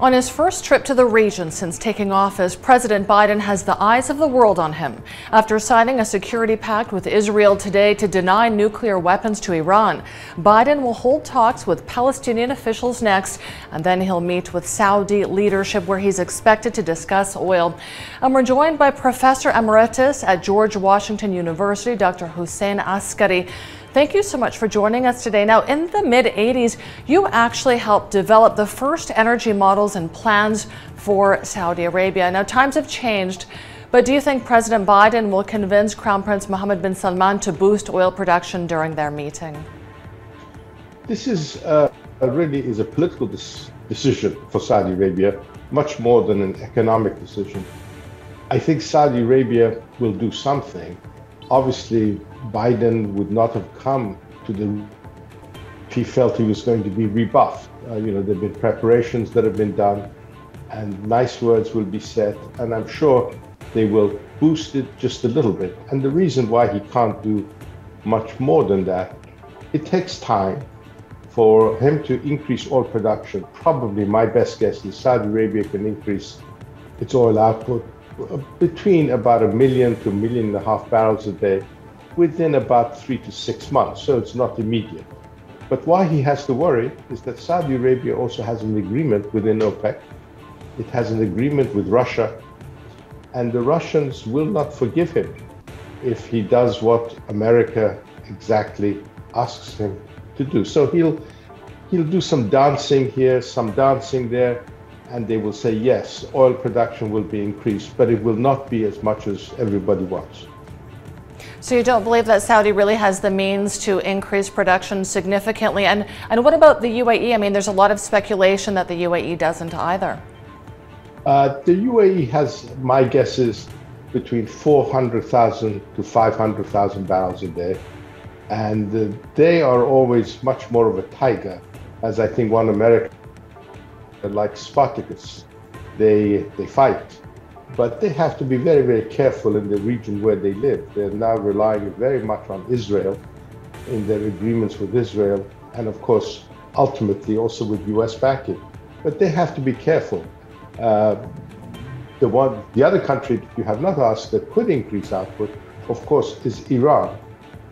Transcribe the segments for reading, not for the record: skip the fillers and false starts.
On his first trip to the region since taking office, President Biden has the eyes of the world on him after signing a security pact with Israel today to deny nuclear weapons to Iran. Biden will hold talks with Palestinian officials next, and then he'll meet with Saudi leadership, where he's expected to discuss oil. And we're joined by Professor Emeritus at George Washington University, Dr. Hossein Askari. Thank you so much for joining us today. Now, in the mid-'80s, you actually helped develop the first energy models and plans for Saudi Arabia. Now, times have changed, but do you think President Biden will convince Crown Prince Mohammed bin Salman to boost oil production during their meeting? This is really a political decision for Saudi Arabia, much more than an economic decision. I think Saudi Arabia will do something. Obviously, Biden would not have come to the, he felt he was going to be rebuffed. There have been preparations that have been done, and nice words will be said, and I'm sure they will boost it just a little bit. And the reason why he can't do much more than that, it takes time for him to increase oil production. Probably my best guess is Saudi Arabia can increase its oil output between about 1 million to 1.5 million barrels a day within about 3 to 6 months, so it's not immediate. But why he has to worry is that Saudi Arabia also has an agreement within OPEC. It has an agreement with Russia, and the Russians will not forgive him if he does what America exactly asks him to do. So he'll do some dancing here, some dancing there, and they will say, yes, oil production will be increased, but it will not be as much as everybody wants. So you don't believe that Saudi really has the means to increase production significantly? And what about the UAE? I mean, there's a lot of speculation that the UAE doesn't either. The UAE has, my guess is, between 400,000 to 500,000 barrels a day. And they are always much more of a tiger, as I think one American, like Spartacus, they fight, but they have to be very, very careful in the region where they live. They're now relying very much on Israel in their agreements with Israel, and of course, ultimately also with U.S. backing. But they have to be careful. The other country that you have not asked that could increase output, of course, is Iran.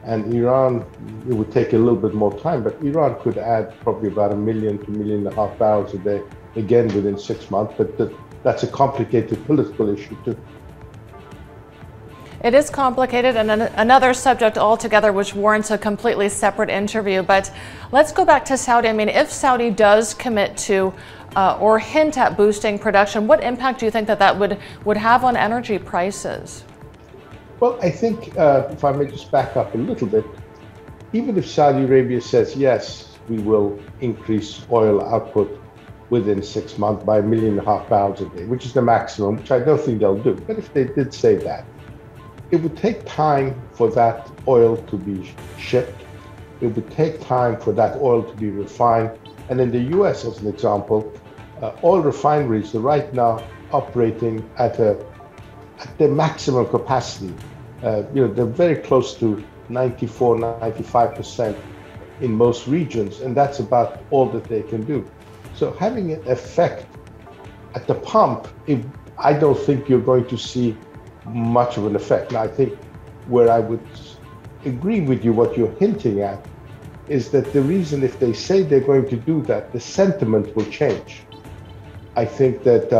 And Iran, it would take a little bit more time, but Iran could add probably about 1 million to 1.5 million barrels a day, again within 6 months, but that's a complicated political issue too. It is complicated, and another subject altogether which warrants a completely separate interview. But let's go back to Saudi. I mean, if Saudi does commit to or hint at boosting production, what impact do you think that would have on energy prices? Well, I think, if I may just back up a little bit, even if Saudi Arabia says, yes, we will increase oil output within 6 months by 1.5 million barrels a day, which is the maximum, which I don't think they'll do. But if they did say that, it would take time for that oil to be shipped. It would take time for that oil to be refined. And in the U.S., as an example, oil refineries are right now operating at their maximum capacity. They're very close to 94, 95% in most regions, and that's about all that they can do. So having an effect at the pump, I don't think you're going to see much of an effect. Now, I think where I would agree with you, what you're hinting at, is that the reason if they say they're going to do that, the sentiment will change. I think that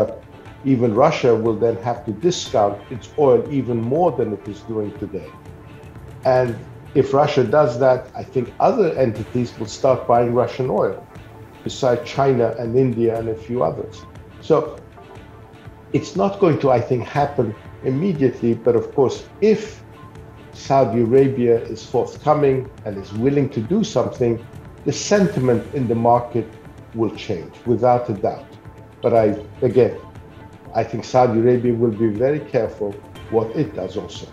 even Russia will then have to discount its oil even more than it is doing today. And if Russia does that, I think other entities will start buying Russian oil, besides China and India and a few others. So it's not going to, I think, happen immediately. But of course, if Saudi Arabia is forthcoming and is willing to do something, the sentiment in the market will change, without a doubt. But I think Saudi Arabia will be very careful what it does also.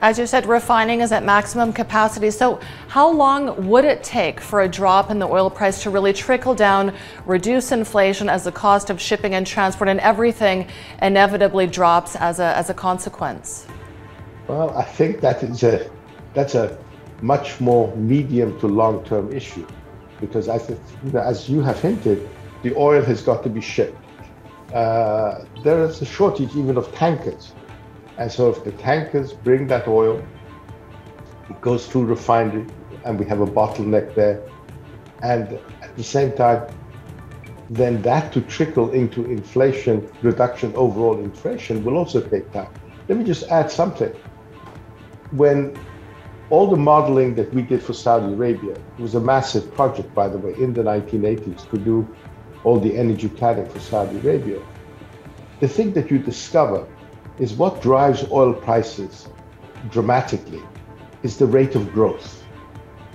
As you said, refining is at maximum capacity. So how long would it take for a drop in the oil price to really trickle down, reduce inflation as the cost of shipping and transport and everything inevitably drops as a consequence? Well, I think that's a much more medium to long-term issue, because as you have hinted, the oil has got to be shipped. There is a shortage even of tankers. And so if the tankers bring that oil, it goes through refinery, and we have a bottleneck there. And at the same time, then that to trickle into inflation reduction, overall inflation, will also take time. Let me just add something. When all the modeling that we did for Saudi Arabia, it was a massive project, by the way, in the 1980s to do all the energy planning for Saudi Arabia. The thing that you discover is what drives oil prices dramatically is the rate of growth,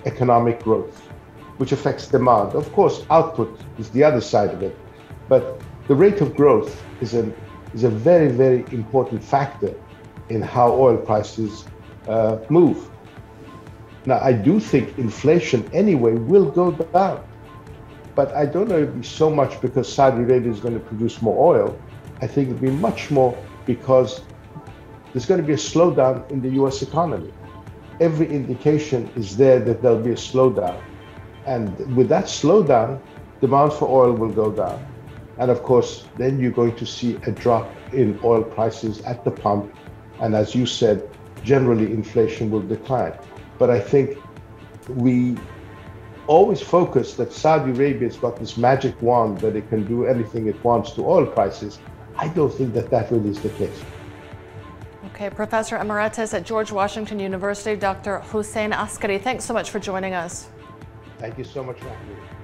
economic growth, which affects demand. Of course, output is the other side of it, but the rate of growth is a very, very important factor in how oil prices move. Now, I do think inflation anyway will go down, but I don't know if it'll be so much because Saudi Arabia is going to produce more oil. I think it'll be much more because there's going to be a slowdown in the US economy. Every indication is there that there'll be a slowdown. And with that slowdown, demand for oil will go down. And of course, then you're going to see a drop in oil prices at the pump. And as you said, generally inflation will decline. But I think we always focus that Saudi Arabia's got this magic wand that it can do anything it wants to oil prices. I don't think that that really is the case. Okay, Professor Emeritus at George Washington University, Dr. Hossein Askari, thanks so much for joining us. Thank you so much for having me.